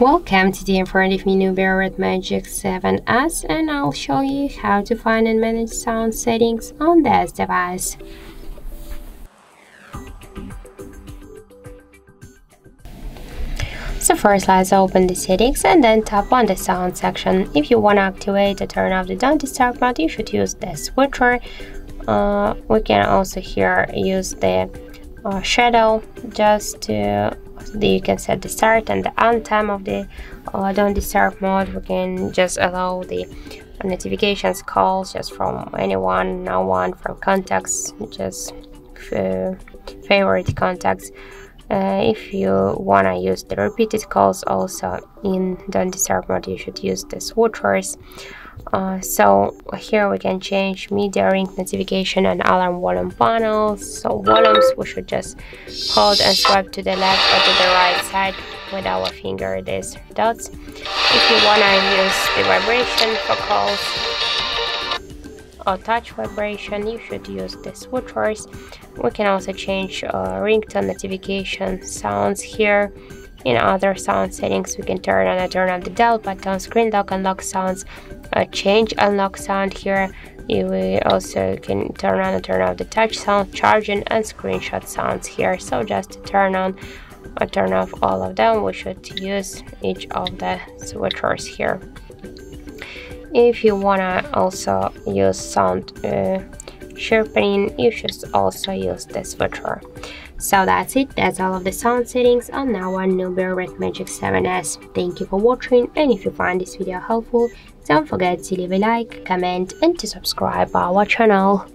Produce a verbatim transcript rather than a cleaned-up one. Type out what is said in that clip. Welcome to the informative Nubia Red Magic seven S, and I'll show you how to find and manage sound settings on this device. So first, let's open the settings and then tap on the sound section. If you want to activate or turn off the Don't Disturb mode, you should use the switcher. Uh, we can also here use the uh, shadow, just to you can set the start and the end time of the uh, Don't Disturb mode. We can just allow the notifications, calls just from anyone, no one, from contacts, just uh, favorite contacts. Uh, if you wanna use the repeated calls also in Don't Disturb mode, you should use the switchers. Uh, so here we can change media, ring, notification and alarm volume panels. So volumes we should just hold and swipe to the left or to the right side with our finger, these dots. If you wanna use the vibration for calls or touch vibration, you should use the switchers. We can also change uh, ringtone, notification, sounds here. In other sound settings, we can turn on and turn on the dial button, screen lock, unlock sounds, uh, change unlock sound here. You also can turn on and turn off the touch sound, charging and screenshot sounds here. So just to turn on or turn off all of them, we should use each of the switchers here. If you wanna also use sound uh, chirping, you should also use the switcher. So that's it, that's all of the sound settings on our Nubia Red Magic seven S. Thank you for watching, and if you find this video helpful, don't forget to leave a like, comment and to subscribe our channel.